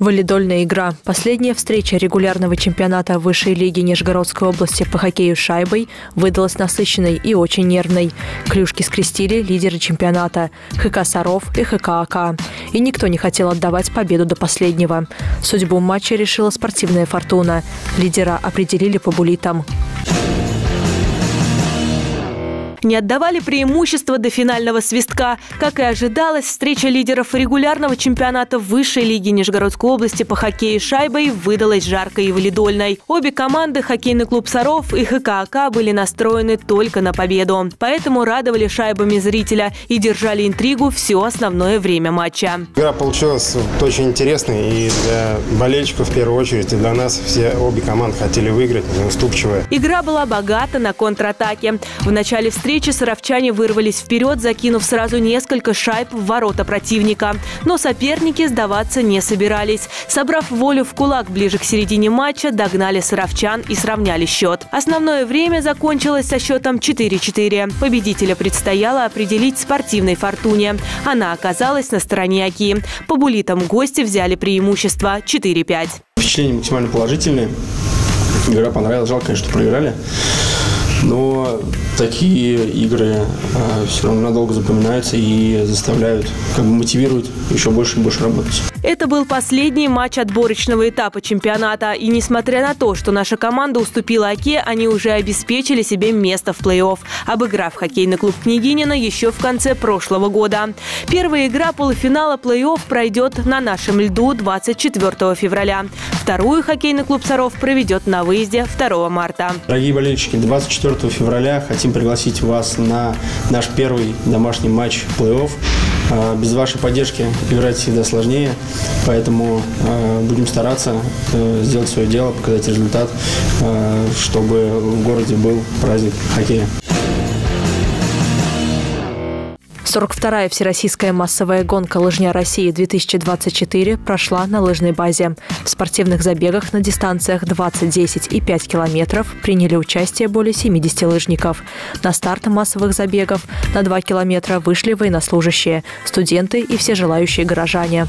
Волейбольная игра. Последняя встреча регулярного чемпионата высшей лиги Нижегородской области по хоккею с шайбой выдалась насыщенной и очень нервной. Клюшки скрестили лидеры чемпионата ХК Саров и ХК АК. И никто не хотел отдавать победу до последнего. Судьбу матча решила спортивная фортуна. Лидера определили по буллитам. Не отдавали преимущество до финального свистка. Как и ожидалось, встреча лидеров регулярного чемпионата высшей лиги Нижегородской области по хоккею с шайбой выдалась жаркой и валидольной. Обе команды, хоккейный клуб «Саров» и ХК АК, были настроены только на победу. Поэтому радовали шайбами зрителя и держали интригу все основное время матча. Игра получилась очень интересной и для болельщиков в первую очередь, и для нас. Все обе команды хотели выиграть, неуступчивая. Игра была богата на контратаке. В начале встречи саровчане вырвались вперед, закинув сразу несколько шайб в ворота противника. Но соперники сдаваться не собирались. Собрав волю в кулак ближе к середине матча, догнали саровчан и сравняли счет. Основное время закончилось со счетом 4-4. Победителя предстояло определить спортивной фортуне. Она оказалась на стороне АКИ. По буллитам гости взяли преимущество 4-5. Впечатления максимально положительные. Игра понравилась. Жалко, конечно, что проиграли. Но такие игры все равно надолго запоминаются и заставляют, мотивируют еще больше и больше работать. Это был последний матч отборочного этапа чемпионата. И несмотря на то, что наша команда уступила АКИ, они уже обеспечили себе место в плей-офф, обыграв хоккейный клуб «Княгинина» еще в конце прошлого года. Первая игра полуфинала плей-офф пройдет на нашем льду 24 февраля. Вторую хоккейный клуб «Саров» проведет на выезде 2 марта. Дорогие болельщики, 24 февраля хотим пригласить вас на наш первый домашний матч плей-офф. Без вашей поддержки играть всегда сложнее, поэтому будем стараться сделать свое дело, показать результат, чтобы в городе был праздник хоккея. 42-я всероссийская массовая гонка «Лыжня России-2024» прошла на лыжной базе. В спортивных забегах на дистанциях 20, 10 и 5 километров приняли участие более 70 лыжников. На старт массовых забегов на 2 километра вышли военнослужащие, студенты и все желающие горожане.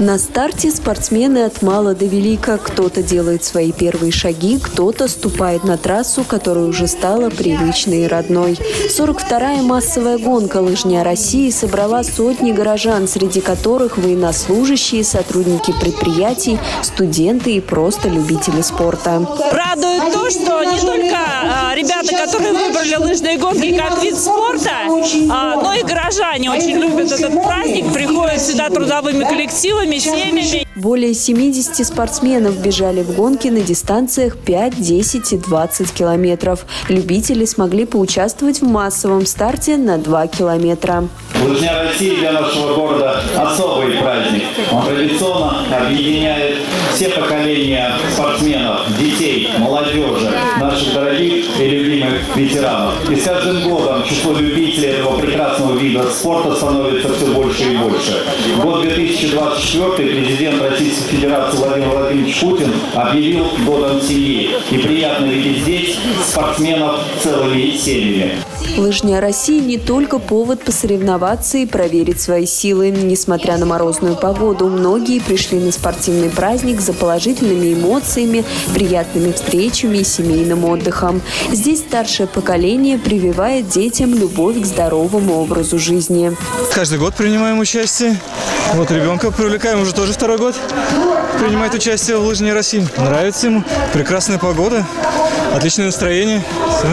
На старте спортсмены от мала до велика. Кто-то делает свои первые шаги, кто-то ступает на трассу, которая уже стала привычной и родной. 42-я массовая гонка «Лыжня России» собрала сотни горожан, среди которых военнослужащие, сотрудники предприятий, студенты и просто любители спорта. Радует то, что не только ребята, которые выбрали лыжные гонки как вид спорта, но и горожане очень любят этот праздник, приходят сюда трудовыми коллективами. Более 70 спортсменов бежали в гонки на дистанциях 5, 10 и 20 километров. Любители смогли поучаствовать в массовом старте на 2 километра. Лыжня России для нашего города особый праздник. Он традиционно объединяет все поколения спортсменов, детей, молодежи, наших дорогих и любимых ветеранов. И с каждым годом число любителей этого прекрасного вида спорта становится все больше и больше. Год 2024 президент Российской Федерации Владимир Владимирович Путин объявил годом семьи. И приятно видеть здесь спортсменов целыми семьями. Лыжня России не только повод посоревноваться и проверить свои силы. Несмотря на морозную погоду, многие пришли на спортивный праздник за положительными эмоциями, приятными встречами и семейным отдыхом. Здесь старшее поколение прививает детям любовь к здоровому образу жизни. Каждый год принимаем участие. Вот ребенка привлекаем, уже тоже 2-й год принимает участие в «Лыжне России». Нравится ему, прекрасная погода, отличное настроение. Все.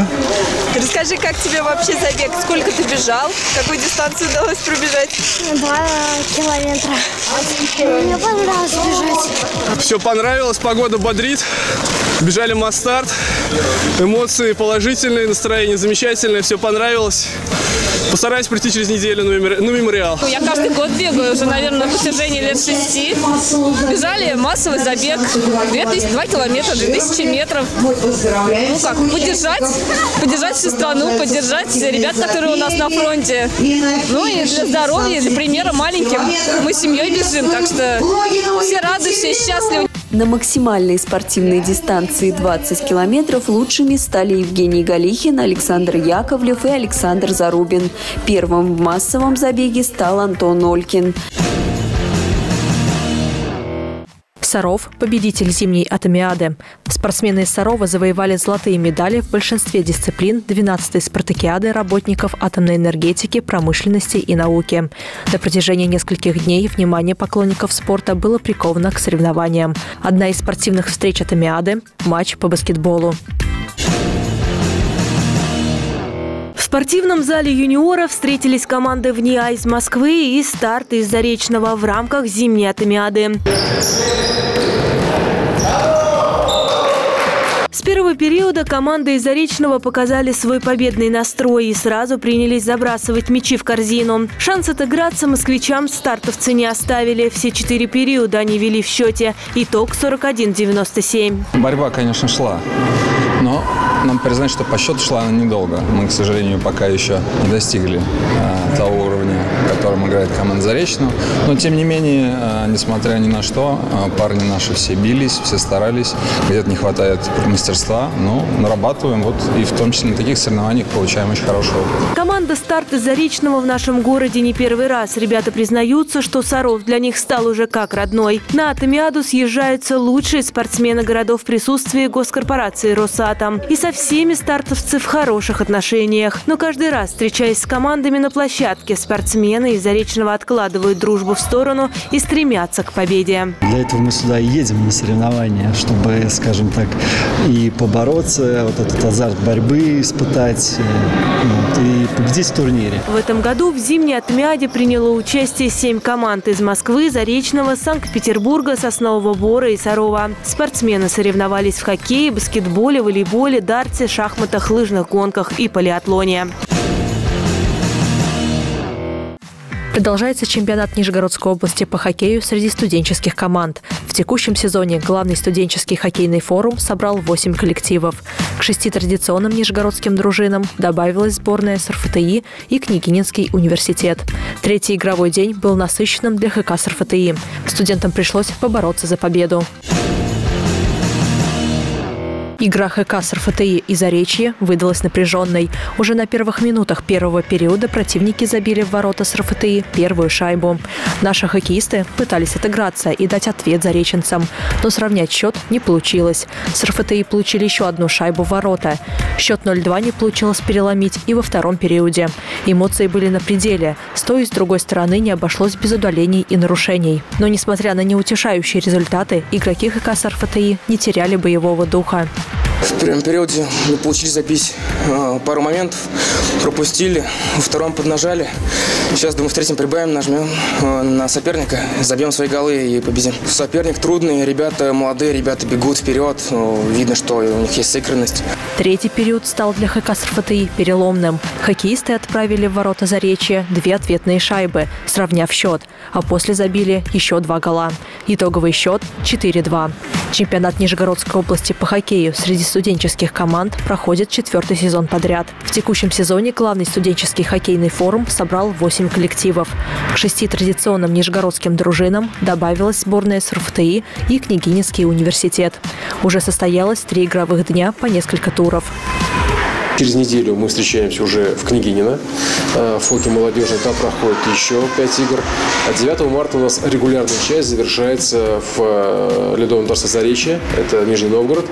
Расскажи, как тебе вообще забег? Сколько ты бежал? Какую дистанцию удалось пробежать? 2 километра. Мне понравилось бежать. Все понравилось, погода бодрит. Бежали масс-старт. Эмоции положительные, настроение замечательное, все понравилось. Постараюсь прийти через неделю на мемориал. Я каждый год бегаю, уже, наверное, на протяжении лет 6. Бежали массовый забег. 2 километра, 2000 метров. Ну как, поддержать всю страну, поддержать ребят, которые у нас на фронте. Ну и для здоровья, для примера маленьким. Мы с семьей бежим, так что все рады, все счастливы. На максимальной спортивной дистанции 20 километров лучшими стали Евгений Галихин, Александр Яковлев и Александр Зарубин. Первым в массовом забеге стал Антон Олькин. Саров – победитель зимней Атомиады. Спортсмены из Сарова завоевали золотые медали в большинстве дисциплин 12-й спартакиады работников атомной энергетики, промышленности и науки. На протяжении нескольких дней внимание поклонников спорта было приковано к соревнованиям. Одна из спортивных встреч Атомиады – матч по баскетболу. В спортивном зале юниоров встретились команды ВНИА из Москвы и Старт из Заречного в рамках зимней Атомиады. С первого периода команды из Заречного показали свой победный настрой и сразу принялись забрасывать мячи в корзину. Шанс отыграться москвичам стартовцы не оставили. Все 4 периода они вели в счете. Итог 41-97. Борьба, конечно, шла, но нам признать, что по счету шла она недолго. Мы, к сожалению, пока еще не достигли того уровня, которым играет команда Заречного. Но, тем не менее, несмотря ни на что, парни наши все бились, все старались. Где-то не хватает мастерства, но нарабатываем. Вот и в том числе на таких соревнованиях получаем очень хороший опыт. Команда «Старт» из Заречного в нашем городе не первый раз. Ребята признаются, что Саров для них стал уже как родной. На Атомиаду съезжаются лучшие спортсмены городов в присутствии госкорпорации «Росатом». И со всеми стартовцы в хороших отношениях. Но каждый раз, встречаясь с командами на площадке, спортсмены из Заречного откладывают дружбу в сторону и стремятся к победе. Для этого мы сюда и едем на соревнования, чтобы, скажем так, и побороться, вот этот азарт борьбы испытать, и победить в турнире. В этом году в зимней Атомиаде приняло участие 7 команд из Москвы, Заречного, Санкт-Петербурга, Соснового Бора и Сарова. Спортсмены соревновались в хоккее, баскетболе, волейболе, дарте, шахматах, лыжных гонках и полиатлоне. Продолжается чемпионат Нижегородской области по хоккею среди студенческих команд. В текущем сезоне главный студенческий хоккейный форум собрал 8 коллективов. К 6 традиционным нижегородским дружинам добавилась сборная СРФТИ и Княгининский университет. Третий игровой день был насыщенным для ХК СРФТИ. Студентам пришлось побороться за победу. Игра ХК Саров и Заречье выдалась напряженной. Уже на первых минутах первого периода противники забили в ворота Саров первую шайбу. Наши хоккеисты пытались отыграться и дать ответ зареченцам, но сравнять счет не получилось. Саров получили еще одну шайбу в ворота. Счет 0-2 не получилось переломить и во втором периоде. Эмоции были на пределе. С той и с другой стороны не обошлось без удалений и нарушений. Но, несмотря на неутешающие результаты, игроки ХК Саров не теряли боевого духа. В первом периоде мы получили запись, пару моментов пропустили, во втором поднажали. Сейчас, думаю, в третьем прибавим, нажмем на соперника, забьем свои голы и победим. Соперник трудный, ребята молодые, ребята бегут вперед, видно, что у них есть сыгранность. Третий период стал для ХК Саров переломным. Хоккеисты отправили в ворота Заречья 2 ответные шайбы, сравняв счет, а после забили еще 2 гола. Итоговый счет 4-2. Чемпионат Нижегородской области по хоккею среди студенческих команд проходит 4-й сезон подряд. В текущем сезоне главный студенческий хоккейный форум собрал 8 коллективов. К 6 традиционным нижегородским дружинам добавилась сборная СРФТИ и Княгининский университет. Уже состоялось 3 игровых дня по несколько туров. Через неделю мы встречаемся уже в Княгинино. В фоке молодежи там проходит еще 5 игр. А 9 марта у нас регулярная часть завершается в ледовом дворце Заречья. Это Нижний Новгород.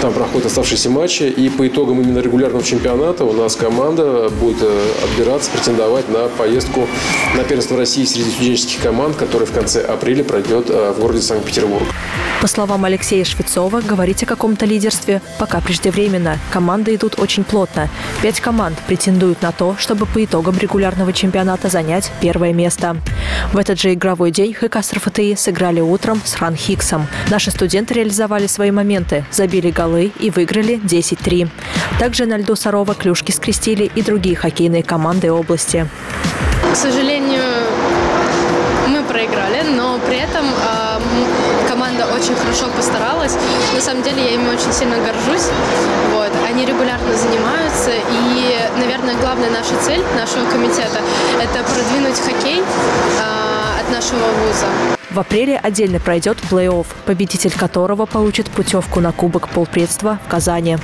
Там проходят оставшиеся матчи. И по итогам именно регулярного чемпионата у нас команда будет отбираться, претендовать на поездку на первенство России среди студенческих команд, которое в конце апреля пройдет в городе Санкт-Петербург. По словам Алексея Швецова, говорить о каком-то лидерстве пока преждевременно. Команды идут очень плотно. 5 команд претендуют на то, чтобы по итогам регулярного чемпионата занять первое место. В этот же игровой день ХК СРФТИ сыграли утром с РАНХиГСом. Наши студенты реализовали свои моменты, забили голы и выиграли 10-3. Также на льду Сарова клюшки скрестили и другие хоккейные команды области. К сожалению, мы проиграли, но при этом команда очень хорошо постаралась. На самом деле я ими очень сильно горжусь. Вот. Они регулярно занимаются. И, наверное, главная наша цель нашего комитета – это продвинуть хоккей от нашего вуза. В апреле отдельно пройдет плей-офф, победитель которого получит путевку на Кубок Полпредства в Казани.